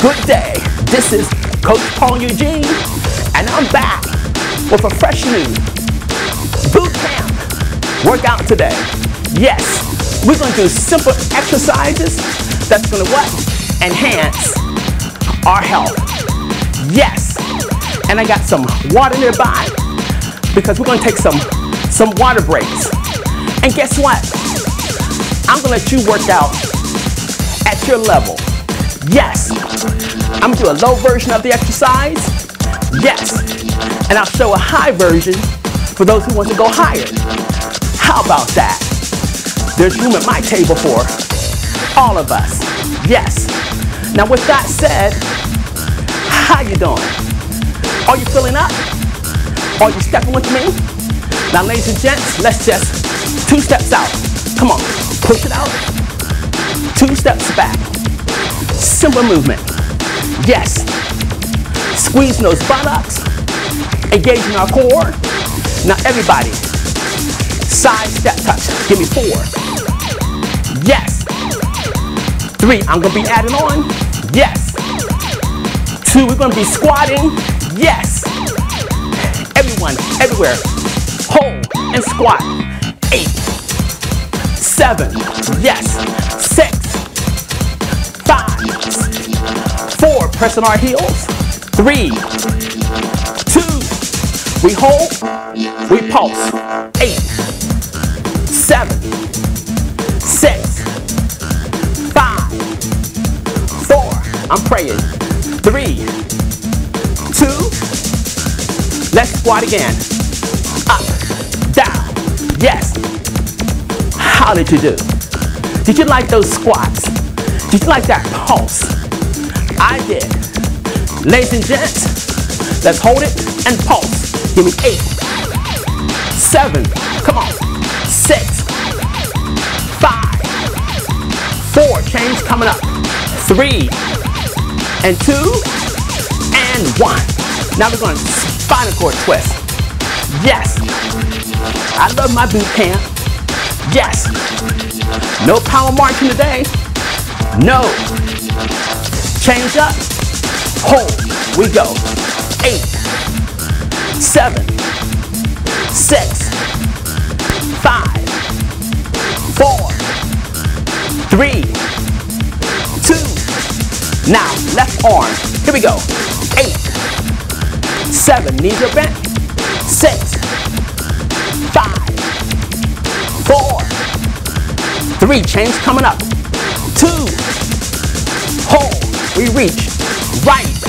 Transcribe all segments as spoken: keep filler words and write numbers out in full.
Good day, this is Coach Paul Eugene, and I'm back with a fresh new boot camp workout today. Yes, we're going to do simple exercises that's going to what? Enhance our health. Yes, and I got some water nearby because we're going to take some, some water breaks. And guess what? I'm going to let you work out at your level. Yes, I'm going to do a low version of the exercise, yes, and I'll show a high version for those who want to go higher. How about that? There's room at my table for all of us, yes. Now with that said, how you doing? Are you filling up? Are you stepping with me? Now ladies and gents, let's just two steps out. Come on, push it out, two steps back. Simple movement, yes. Squeezing those buttocks, engaging our core. Now everybody, side step touch, give me four. Yes, three, I'm gonna be adding on, yes. Two, we're gonna be squatting, yes. Everyone, everywhere, hold and squat. Eight, seven, yes, six, four, pressing our heels, three, two, we hold, we pulse, eight, seven, six, five, four, I'm praying, three, two, let's squat again, up, down, yes, how did you do? Did you like those squats? Did you like that pulse? I did. Ladies and gents, let's hold it and pulse. Give me eight, seven, come on, six, five, four, change coming up, three, and two, and one. Now we're going to spinal cord twist. Yes, I love my boot camp. Yes, no power marching today. No. Change up, hold, we go, eight, seven, six, five, four, three, two, now left arm, here we go, eight, seven, knees are bent, six, five, four, three, change coming up, two, hold. We reach right,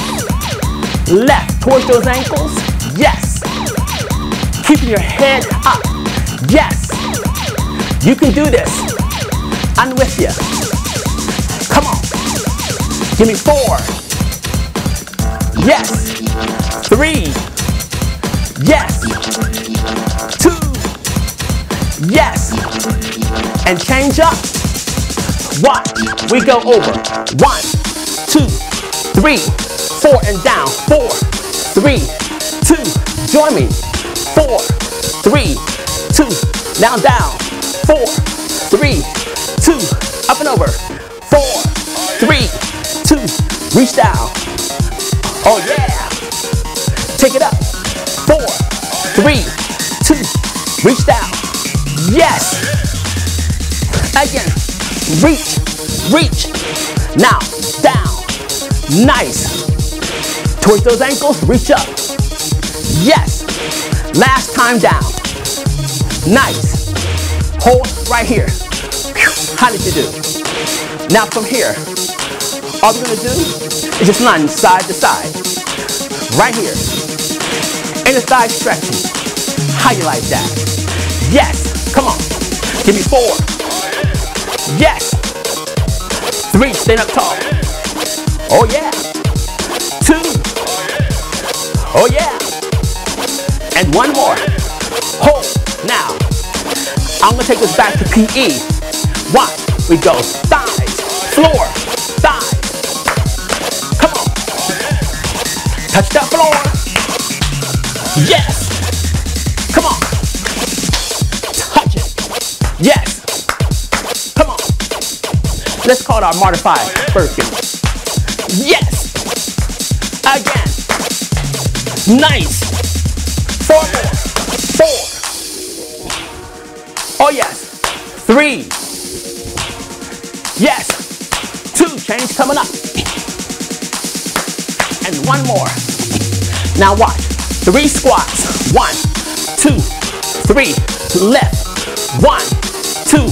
left, towards those ankles, yes. Keeping your head up, yes. You can do this, I'm with you. Come on, give me four, yes. Three, yes. Two, yes. And change up, watch, we go over, one, two, three, four, and down, four, three, two, join me, four, three, two, now down, four, three, two, up and over, four, three, two, reach down, oh yeah, take it up, four, three, two, reach down, yes, again, reach, reach, now, down, nice. Towards those ankles, reach up. Yes. Last time down. Nice. Hold right here. How did you do? Now from here, all we're gonna do is just lunge side to side. Right here. Inner thigh stretching. How you like that? Yes. Come on. Give me four. Yes. Three, stand up tall. Oh yeah, two, oh yeah, and one more, hold, now, I'm going to take this back to P E, one, we go, thighs, floor, thighs, come on, touch that floor, yes, come on, touch it, yes, come on, let's call it our modified version. Yes. Again. Nice. Four more. Four. Oh yes. Three. Yes. Two. Change coming up. And one more. Now watch. Three squats. One, two, three. Left. One, two,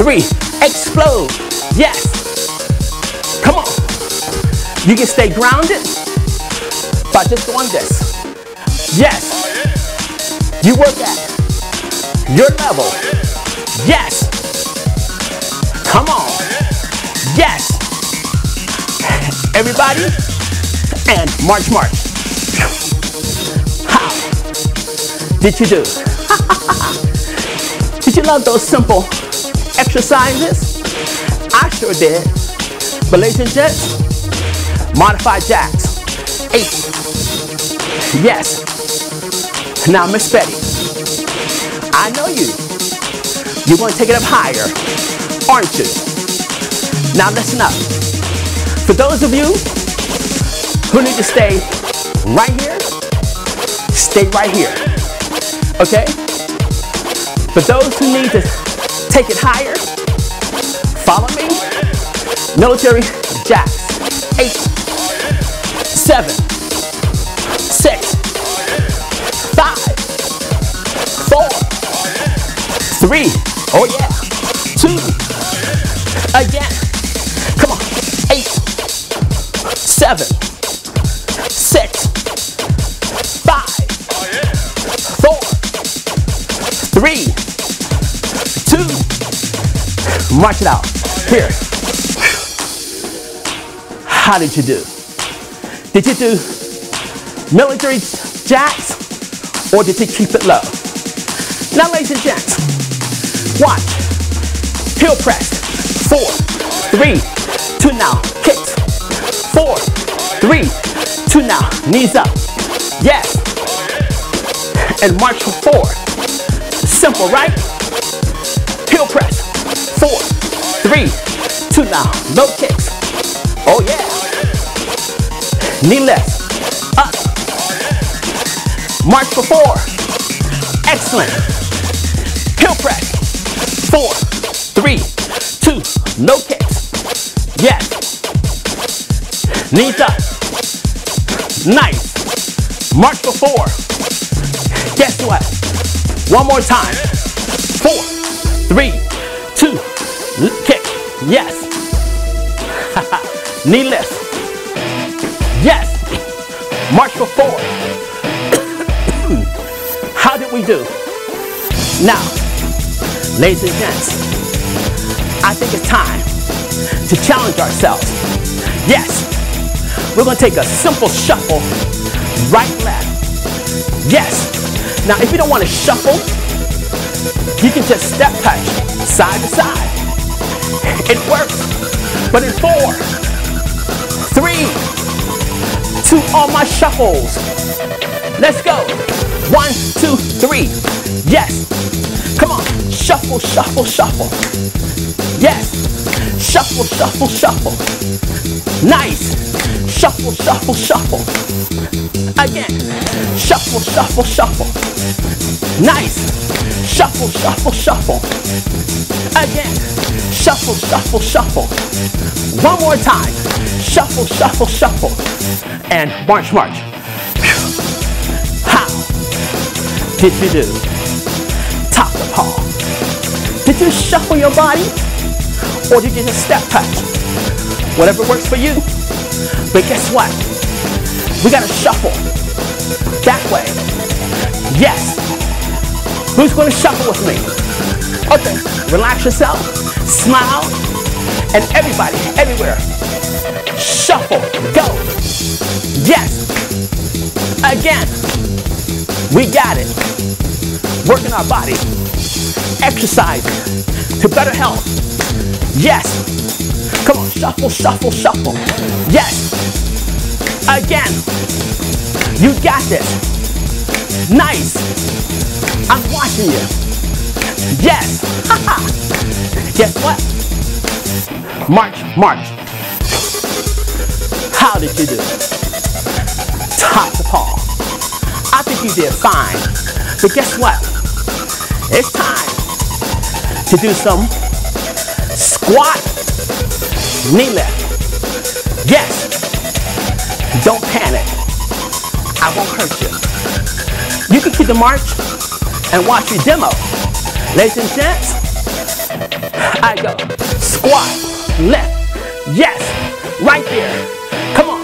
three. Explode. Yes. Come on. You can stay grounded by just doing this. Yes. You work at your level. Yes. Come on. Yes. Everybody. And march, march. How did you do? Did you love those simple exercises? I sure did. Malaysian jets, modified jacks, eight. Yes. Now Miss Betty, I know you. You're going to take it up higher, aren't you? Now listen up. For those of you who need to stay right here, stay right here, okay? For those who need to take it higher, follow me. Military jacks, eight, seven, six, five, four, three, oh yeah, two, again, come on, eight, seven, six, five, four, three, two, march it out, here. How did you do? Did you do military jacks? Or did you keep it low? Now ladies and gents, watch. Heel press. Four, three, two now. Kicks. Four, three, two now. Knees up. Yes. And march for four. Simple, right? Heel press. Four, three, two now. Low kicks. Oh yeah. Knee lift. March for four. Excellent. Heel press. Four, three, two. No kicks. Yes. Knees up. Nice. March for four. Guess what? One more time. Four, three, two. Kick. Yes. Knee lift. Yes. March for four. How did we do? Now, ladies and gents, I think it's time to challenge ourselves. Yes, we're gonna take a simple shuffle, right, left. Yes. Now, if you don't want to shuffle, you can just step touch, side to side. It works, but in four, three, two, all my shuffles. Let's go. One, two, three. Yes. Come on. Shuffle, shuffle, shuffle. Yes. Shuffle, shuffle, shuffle. Nice. Shuffle, shuffle, shuffle. Again. Shuffle, shuffle, shuffle. Nice. Shuffle, shuffle, shuffle. Again. Shuffle, shuffle, shuffle. One more time. Shuffle, shuffle, shuffle. And march, march. Did you do? Top the paw. Did you shuffle your body? Or did you just step touch? Whatever works for you. But guess what? We gotta shuffle. That way. Yes. Who's gonna shuffle with me? Okay, relax yourself. Smile. And everybody, everywhere. Shuffle. Go. Yes. Again. We got it. Working our body. Exercise to better health. Yes. Come on, shuffle, shuffle, shuffle. Yes. Again. You got this. Nice. I'm watching you. Yes. Ha-ha. Guess what? March, march. How did you do? Top to Paul. I think you did fine. But guess what? It's time to do some squat, knee lift. Yes. Don't panic. I won't hurt you. You can keep the march and watch your demo. Ladies and gents, I go. Squat, lift. Yes. Right there. Come on.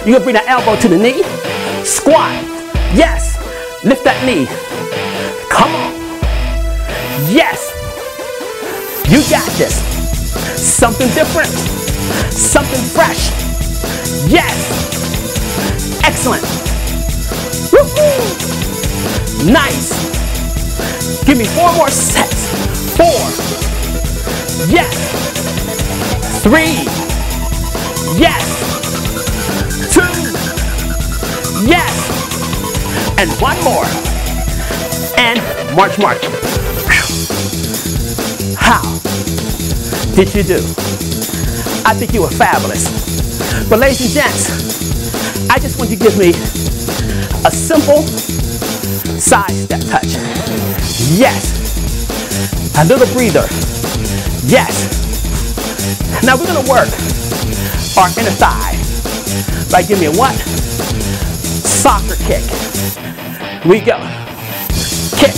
You're going to bring that elbow to the knee. Squat. Yes. Lift that knee. Come on. Yes. You got this. Something different. Something fresh. Yes. Excellent. Woo-hoo. Nice. Give me four more sets. Four. Yes. Three. Yes. Two. Yes. And one more. And march, march. How did you do? I think you were fabulous. But ladies and gents, I just want you to give me a simple side step touch. Yes. A little breather. Yes. Now we're going to work our inner thigh by giving me a what? Soccer kick. We go. Kick.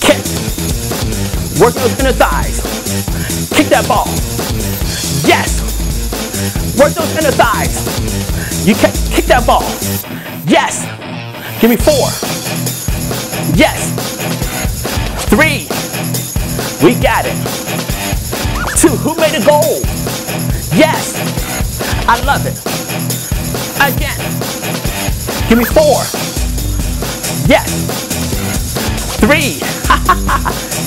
Kick. Working those inner thighs. Kick that ball. Yes. Work those inner thighs. You kick, kick that ball. Yes. Give me four. Yes. Three. We got it. Two. Who made a goal? Yes. I love it. Again. Give me four. Yes. Three.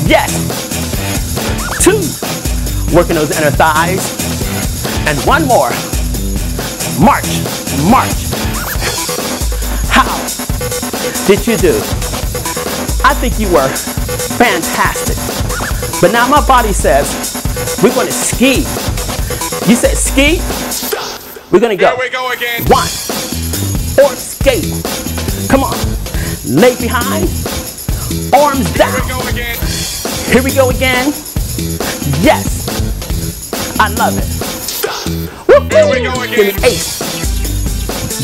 Yes. Two. Working those inner thighs. And one more. March. March. How did you do? I think you were fantastic. But now my body says, we're going to ski. You said ski? We're going to go. Here we go again. One. Or skate. Come on. Leg behind. Arms down. Here we go again. Here we go again. Yes. I love it. Woo-hoo. Here we go again. Give me eight.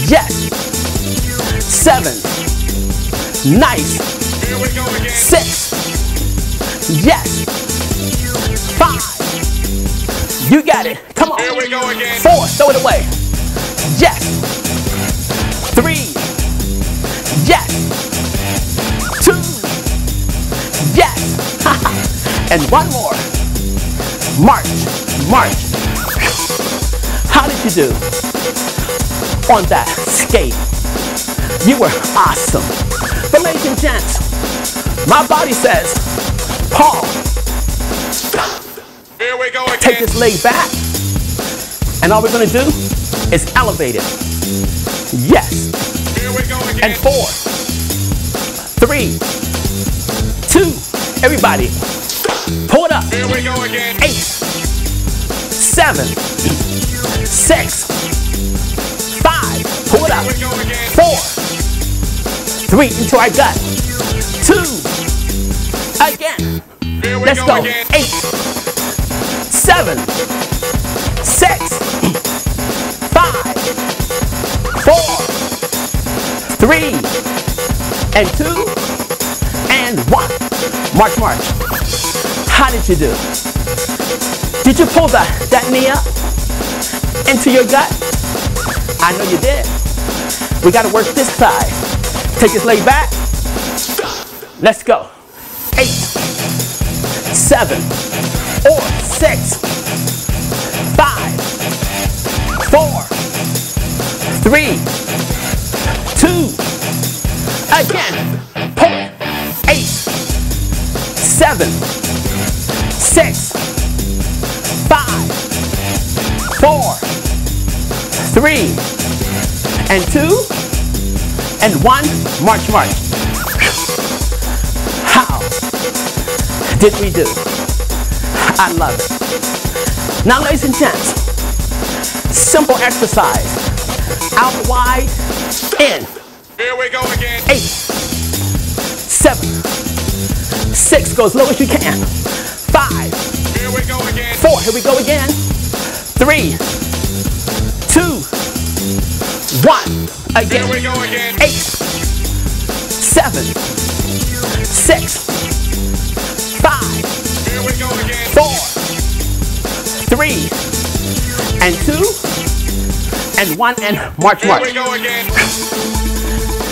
Yes. Seven. Nice. Here we go again. Six. Yes. Five. You got it. Come on. Here we go again. Four. Throw it away. Yes. Three. Yes. Two. Yes. And one more. March. March. How did you do on that skate? You were awesome. But ladies and gents, my body says, Paul. Here we go again. Take this leg back, and all we're going to do is elevate it. Yes. Here we go again. And four, three, two. Everybody, pull it up. Here we go again. Eight, seven, six, five. Pull it up. Here we go again. Four, three into our gut. Two, again. Here we Let's go. go. Again. Eight. Seven, six, five, four, three, and two, and one. March, march. How did you do? Did you pull the, that knee up into your gut? I know you did. We gotta work this side. Take this leg back. Let's go. Eight, seven, or six, five, four, three, two, again, pull it, eight, seven, six, five, four, three, and two, and one, march, march. How did we do? I love it. Now, ladies and gents, Simple exercise. Out wide, ten. Here we go again. Eight, seven, six, go as low as you can. Five, here we go again. Four, here we go again. Three, two, one, again. Here we go again. Eight, seven, six, five, here we go again. Four, three, and two, and one, and march, march. Here we go again.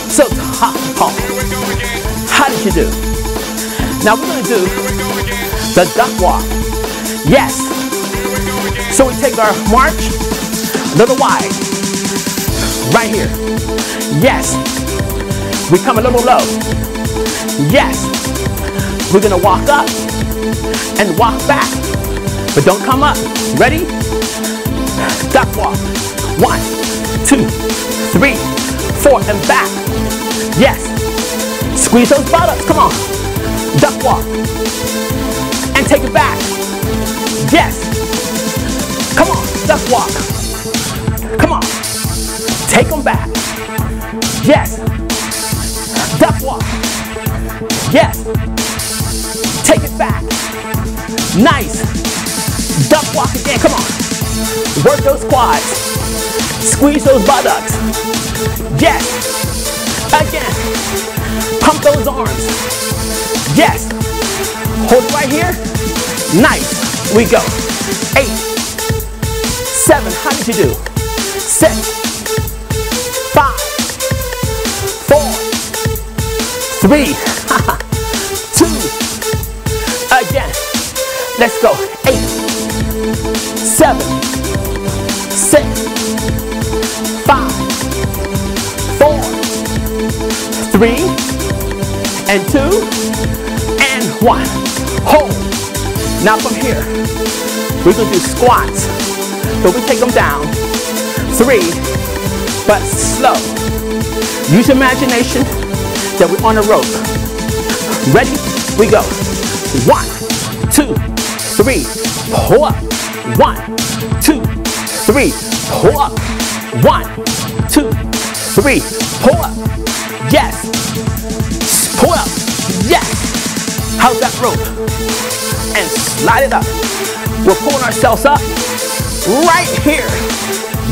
So hot, hot. Here we go again. How did you do? Now we're going to do the duck walk. Yes. Here we go again. So we take our march a little wide. Right here. Yes. We come a little low. Yes. We're going to walk up and walk back. But don't come up. Ready? Duck walk. One, two, three, four, and back. Yes. Squeeze those buttocks. Come on. Duck walk. And take it back. Yes. Come on. Duck walk. Come on. Take them back. Yes. Duck walk. Yes. Take it back. Nice. Duck walk again. Come on. Work those quads. Squeeze those buttocks. Yes. Again. Pump those arms. Yes. Hold it right here. Nice. We go. Eight. Seven. How did you do? Six. Five. Four. Three. Two. Again. Let's go. Eight. Seven. Six, five, four, three, and two, and one. Hold. Now from here, we're gonna do squats. So we take them down. Three, but slow. Use your imagination that we're on a rope. Ready? We go. One, two, three, pull up. One, two, three, pull up. One, two, three, pull up. Yes. Pull up. Yes. How's that rope? And slide it up. We're pulling ourselves up right here.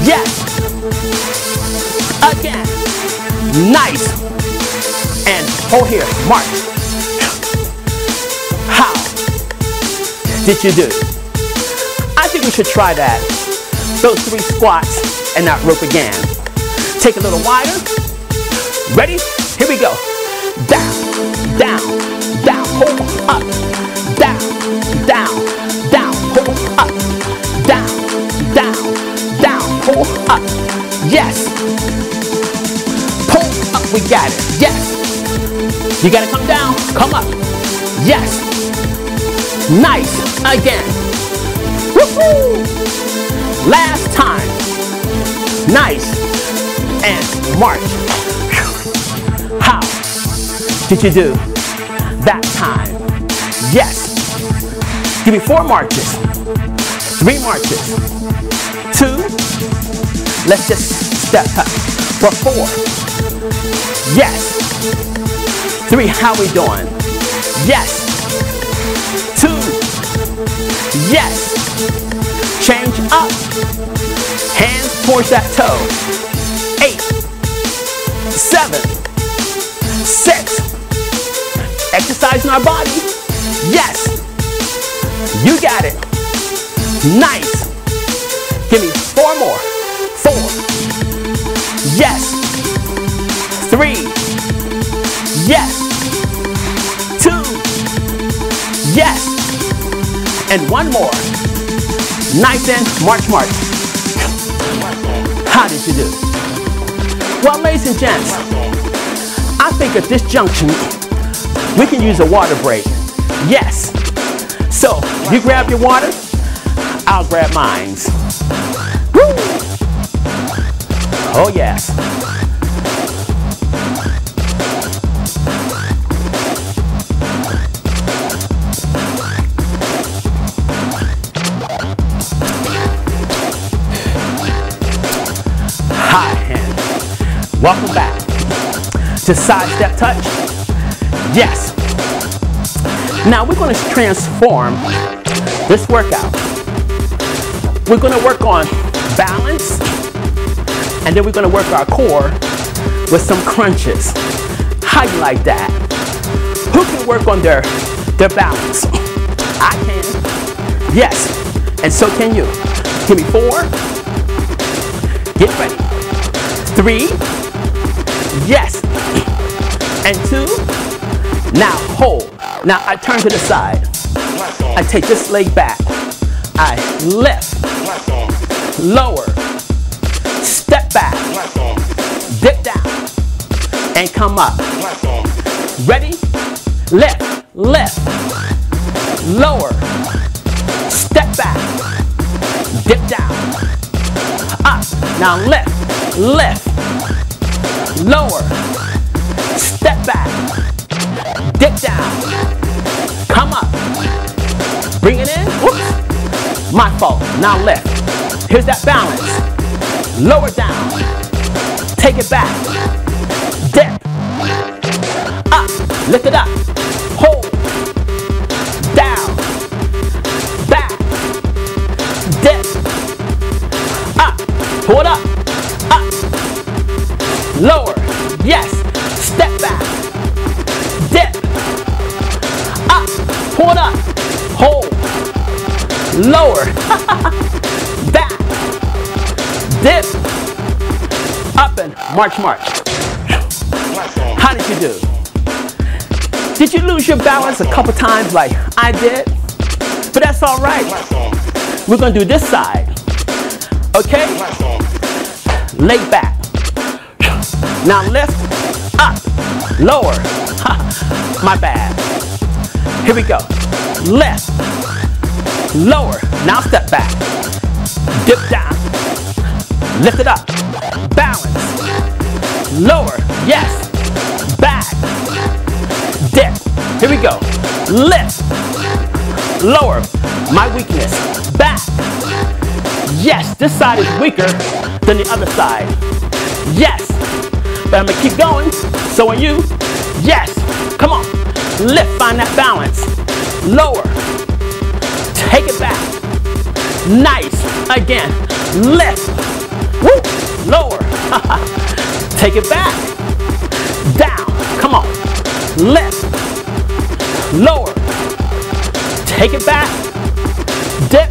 Yes. Again. Nice. And hold here. March. How did you do? I think we should try that. Those three squats and that rope again. Take a little wider. Ready? Here we go. Down, down, down, pull up. Down, down, down, pull up. Down, down, down, pull up. Yes. Pull up, we got it. Yes. You gotta come down, come up. Yes. Nice, again. Woohoo! Last time. Nice. And march. How did you do that time? Yes. Give me four marches. Three marches. Two. Let's just step up. For four. Yes. Three. How we doing? Yes. Two. Yes. Change up. Hands towards that toe. Eight. Seven. Six. Exercising our body. Yes. You got it. Nice. Give me four more. Four. Yes. Three. Yes. Two. Yes. And one more. Nice and march, march. How did you do? Well, ladies and gents, I think at this junction, we can use a water break. Yes. So, you grab your water, I'll grab mine. Woo! Oh, yes. Yeah. high hand. Welcome back to sidestep touch. Yes. Now we're going to transform this workout. We're going to work on balance, and then we're going to work our core with some crunches. How you like that? Who can work on their, their balance? I can. Yes. And so can you. Give me four. Get ready. Three. Yes. And two. Now hold. Now I turn to the side. I take this leg back. I lift. Lower. Step back. Dip down. And come up. Ready? Lift. Lift. Lower. Step back. Dip down. Up. Now lift. Lift. Lower. Step back. Dip down. Come up. Bring it in. Whoops. My fault. Now lift. Here's that balance. Lower down. Take it back. Dip. Up. Lift it up. Hold. Down. Back. Dip. Up. Pull it up. Up. Lower. Yes. Step back. Dip. Up. Pull it up. Hold. Lower. Back. Dip. Up and march, march. How did you do? Did you lose your balance a couple times like I did? But that's all right. We're going to do this side. Okay? Leg back. Now lift, up, lower. Ha, my bad. Here we go. Lift, lower. Now step back. Dip down. Lift it up. Balance. Lower. Yes. Back, dip, here we go, lift, lower, my weakness, back, yes, this side is weaker than the other side, yes, but I'm going to keep going, so are you, yes, come on, lift, find that balance, lower, take it back, nice, again, lift, woo, lower, take it back, down, come on, lift, lower, take it back, dip,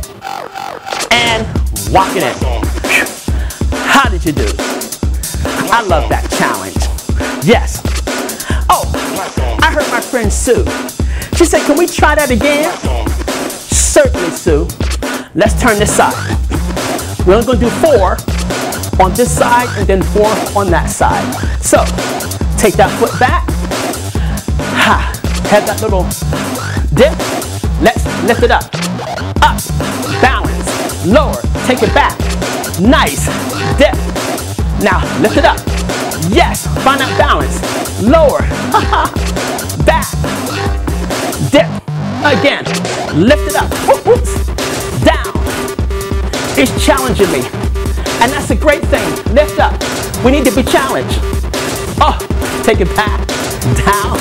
and walk it in. How did you do? I love that challenge. Yes. Oh, I heard my friend Sue. She said, can we try that again? Certainly, Sue. Let's turn this side. We're only going to do four on this side and then four on that side. So, take that foot back. Ha. Have that little dip. Let's lift it up. Up. Balance. Lower. Take it back. Nice. Dip. Now lift it up. Yes. Find that balance. Lower. Back. Dip. Again. Lift it up. Whoops. Down. It's challenging me. And that's a great thing. Lift up. We need to be challenged. Oh. Take it back, down,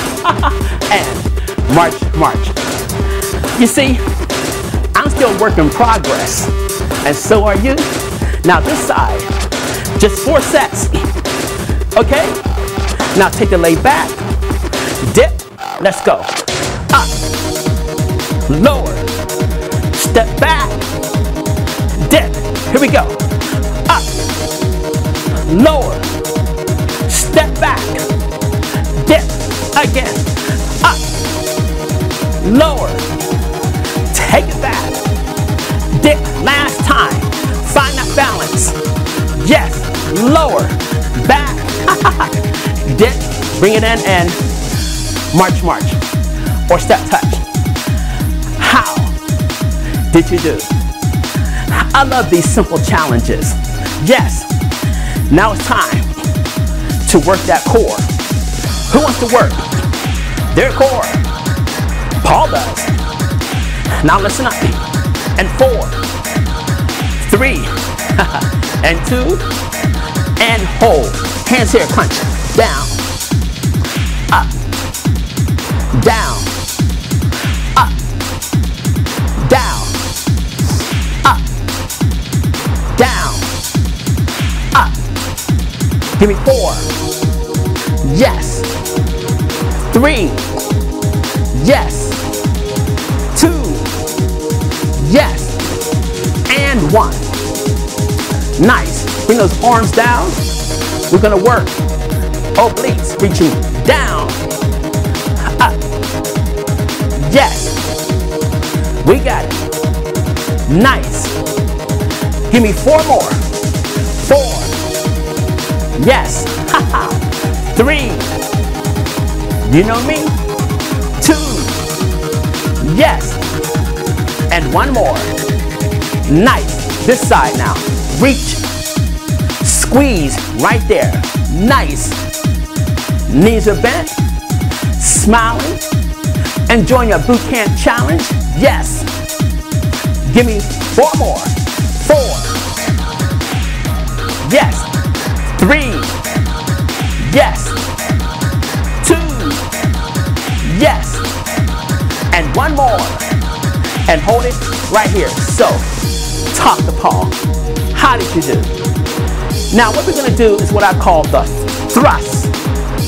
and march, march. You see, I'm still a work in progress, and so are you. Now this side, just four sets, okay? Now take the leg back, dip, let's go. Up, lower, step back, dip, here we go. Up, lower, step back. Dip, again, up, lower, take it back, dip, last time, find that balance, yes, lower, back, dip, bring it in and march, march, or step touch. How did you do? I love these simple challenges. Yes, now it's time to work that core. Who wants to work their core? Paul does. Now listen up. And four, three, and two, and hold. Hands here, crunch. Down, up, down, up, down, up, down, up. Give me four. Yes. Three. Yes. Two. Yes. And one. Nice. Bring those arms down. We're gonna work obliques, reaching down, up. Yes. We got it. Nice. Give me four more. Four. Yes. Three. You know me. Two. Yes. And one more. Nice. This side now. Reach, squeeze, right there, nice. Knees are bent, smiling, enjoying your boot camp challenge, yes. Give me four more, four, yes, three, yes, two, yes, and one more, and hold it right here. So, top the palm. How did you do? Now what we're gonna do is what I call the thrust,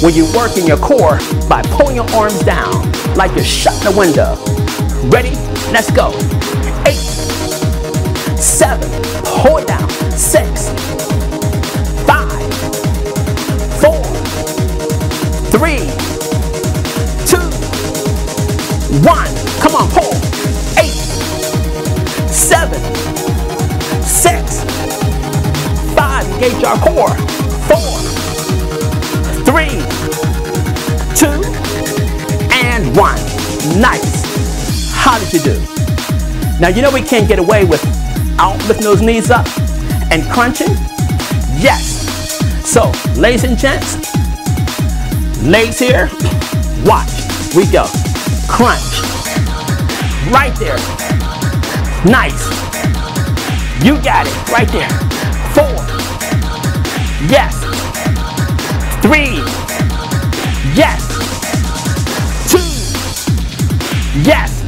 where you work in your core by pulling your arms down like you're shutting a window. Ready? Let's go. Eight, seven, pull it down. Six, five, four, three, two, one. Come on, pull. Eight, seven, six, five, engage our core, four, three, two, and one. Nice. How did you do? Now you know we can't get away with out lifting those knees up and crunching. Yes. So ladies and gents, legs here, watch, we go. Crunch, right there, nice. You got it, right there. Four, yes, three, yes, two, yes,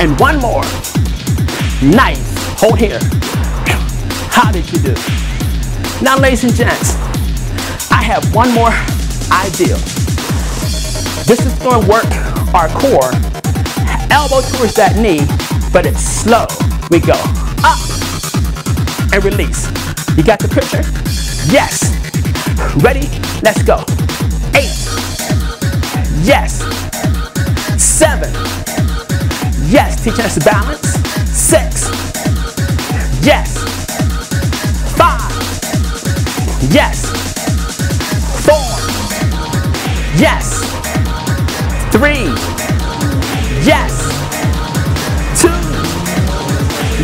and one more. Nice, hold here. How did you do? Now ladies and gents, I have one more ideal. This is gonna work our core, elbow towards that knee, but it's slow, we go. Up and release. You got the picture? Yes. Ready? Let's go. Eight. Yes. Seven. Yes. Teaching us to balance. Six. Yes. Five. Yes. Four. Yes. Three. Yes.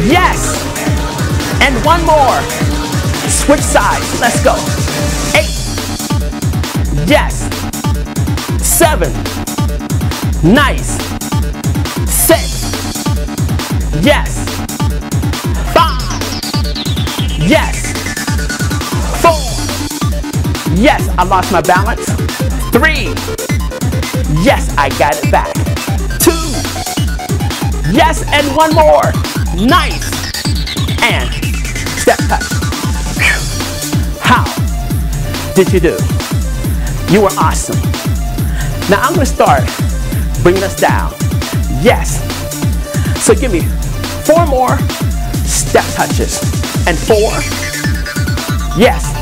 Yes, and one more. Switch sides, let's go. Eight, yes, seven, nice, six, yes, five, yes, four, yes, I lost my balance, three, yes, I got it back, two, yes, and one more. Nice, and step touch. How did you do? You were awesome. Now I'm gonna start bringing us down. Yes, so give me four more step touches. And four, yes,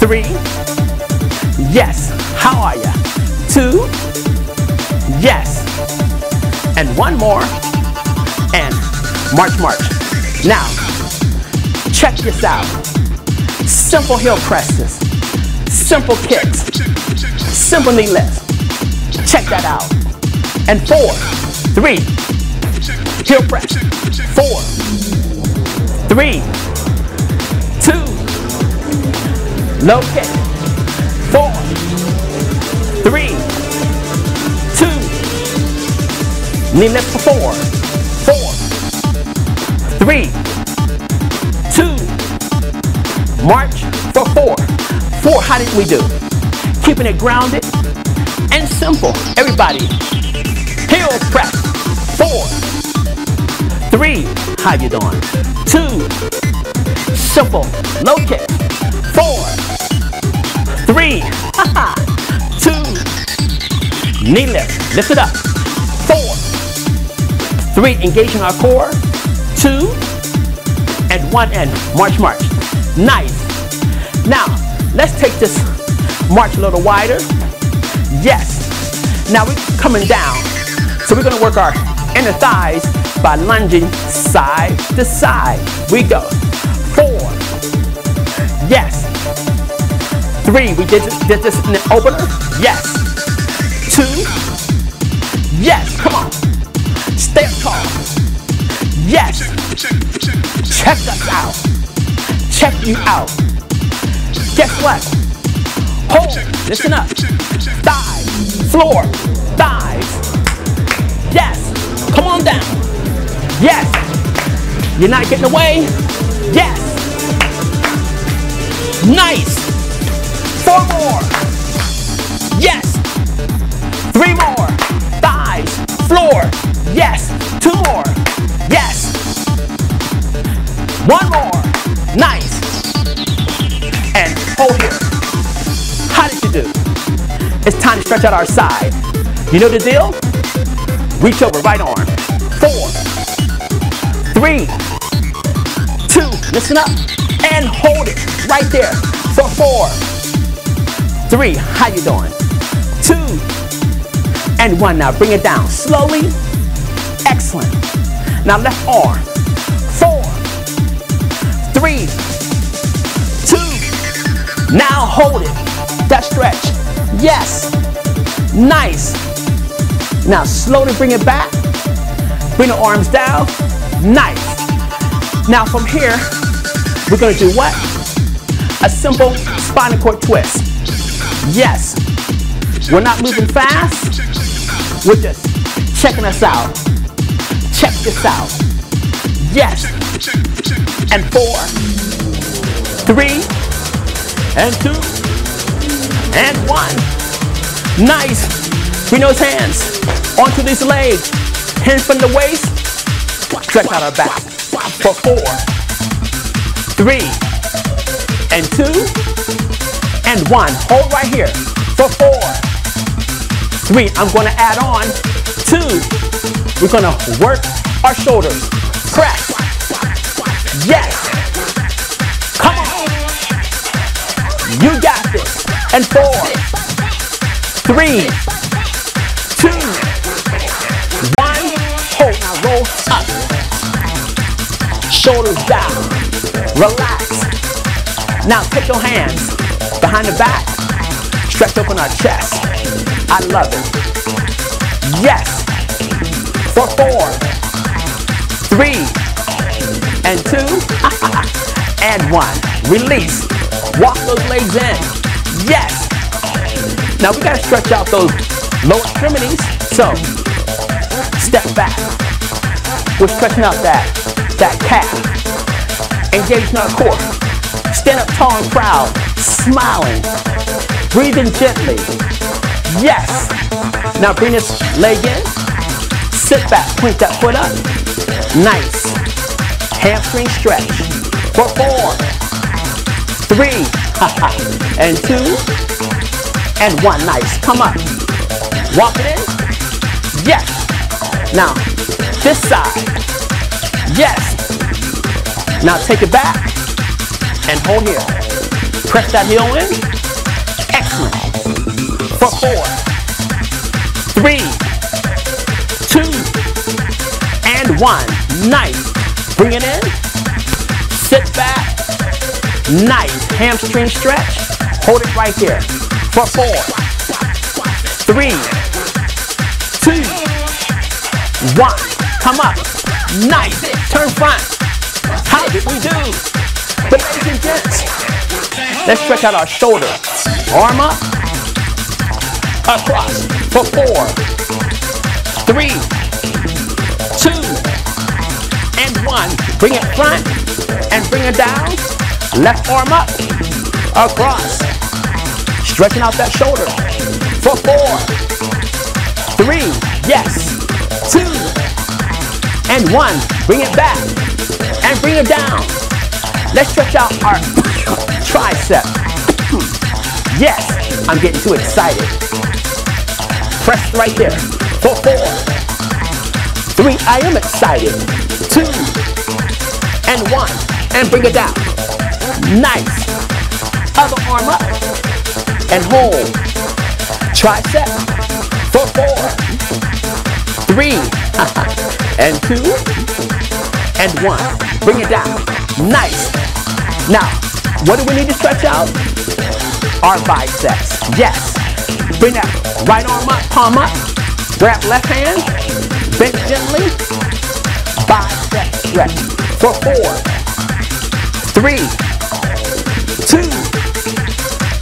three, yes, how are ya? Two, yes, and one more. And march, march. Now, check this out. Simple heel presses, simple kicks, simple knee lifts. Check that out. And four, three, heel press. Four, three, two, low kick. Four, three, two, knee lift for four. Four, three, two, March for four. Four, how did we do? Keeping it grounded and simple. Everybody, heel press. Four. Three, how you doing? Two, simple, low kick. Four. Three, haha. Two, knee lift, lift it up. Four. Three, engaging our core. Two, and one, and march, march. Nice. Now, let's take this march a little wider. Yes. Now we're coming down. So we're gonna work our inner thighs by lunging side to side. We go. Four. Yes. Three. We did, did this in the opener. Yes. Two. Yes. Come on. Stay up tall. Yes. Check us out. Check you out. Guess what? Hold. Listen up. Thighs. Floor. Thighs. Yes. Come on down. Yes. You're not getting away. Yes. Nice. Four more. Yes. Three more. Thighs. Floor. Yes. Two more. Yes. One more. Nice. And hold here. How did you do? It's time to stretch out our side. You know the deal? Reach over, right arm. Four. Three. Two. Listen up. And hold it right there for four. Three. How you doing? Two. And one. Now bring it down slowly. Excellent. Now left arm. Four. Three. Two. Now hold it. That stretch. Yes. Nice. Now slowly bring it back. Bring the arms down. Nice. Now from here, we're gonna do what? A simple spinal cord twist. Yes. We're not moving fast. We're just checking us out. Check this out. Yes. And four. Three. And two. And one. Nice. Bring those hands onto these legs. Hands from the waist. Stretch out our back for four. Three. And two. And one. Hold right here for four. Three. I'm gonna add on. Two. We're gonna work our shoulders. Press. Yes. Come on. You got this. And four. Three. Two. One. Hold. Now roll up. Shoulders down. Relax. Now take your hands behind the back. Stretch open our chest. I love it. Yes. For four. Three. And two. And one. Release. Walk those legs in. Yes. Now we gotta stretch out those low extremities, so step back. We're stretching out that, that calf. Engaging our core. Stand up tall and proud, smiling, breathing gently. Yes. Now bring this leg in. Sit back, point that foot up. Nice. Hamstring stretch. For four, three, and two, and one. Nice. Come up. Walk it in. Yes. Now, this side. Yes. Now take it back and hold here. Press that heel in. Excellent. For four, three, two, and one. Nice. Bring it in. Sit back. Nice. Hamstring stretch. Hold it right there. For four, three, two, one. Come up. Nice. Turn front. How did we do? But ladies and gents, let's stretch out our shoulder. Arm up. Across. For four, three, two, and one. Bring it front and bring it down. Left arm up, across, stretching out that shoulder for four, three, yes, two, and one. Bring it back and bring it down. Let's stretch out our tricep. Yes, I'm getting too excited. Press right there for four, three, I am excited, two, and one, and bring it down. Nice. Other arm up and hold. Tricep for four, three, and two, and one. Bring it down. Nice. Now, what do we need to stretch out? Our biceps. Yes. Bring that right arm up, palm up. Grab left hand. Bend gently. Bicep stretch for four, three, two,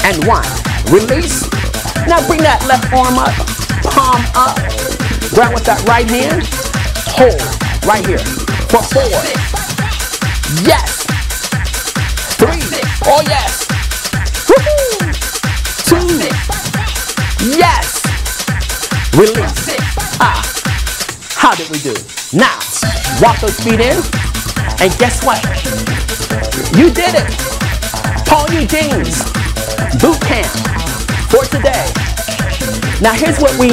and one. Release. Now bring that left arm up, palm up. Grab with that right hand. Hold right here for four. Yes. Three. Oh yes. Woo-hoo. Two. Yes. Release. Ah. How did we do? Now, walk those feet in, and guess what? You did it. Paul Eugene's boot camp for today. Now here's what we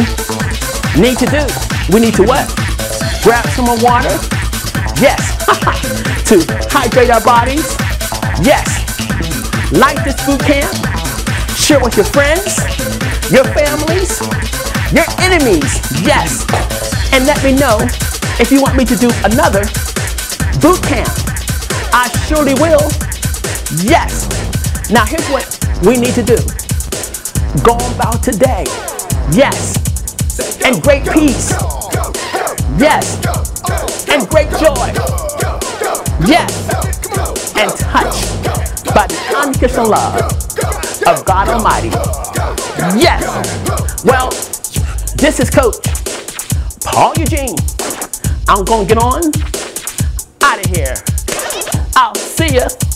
need to do. We need to what? Grab some more water. Yes. To hydrate our bodies. Yes. Like this boot camp. Share with your friends, your families, your enemies. Yes. And let me know if you want me to do another boot camp. I surely will. Yes. Now here's what we need to do. Go about today. Yes. And great peace. Yes. And great joy. Yes. And touched by the unconditional love of God Almighty. Yes. Well, this is Coach Paul Eugene. I'm gonna get on out of here. I'll see ya.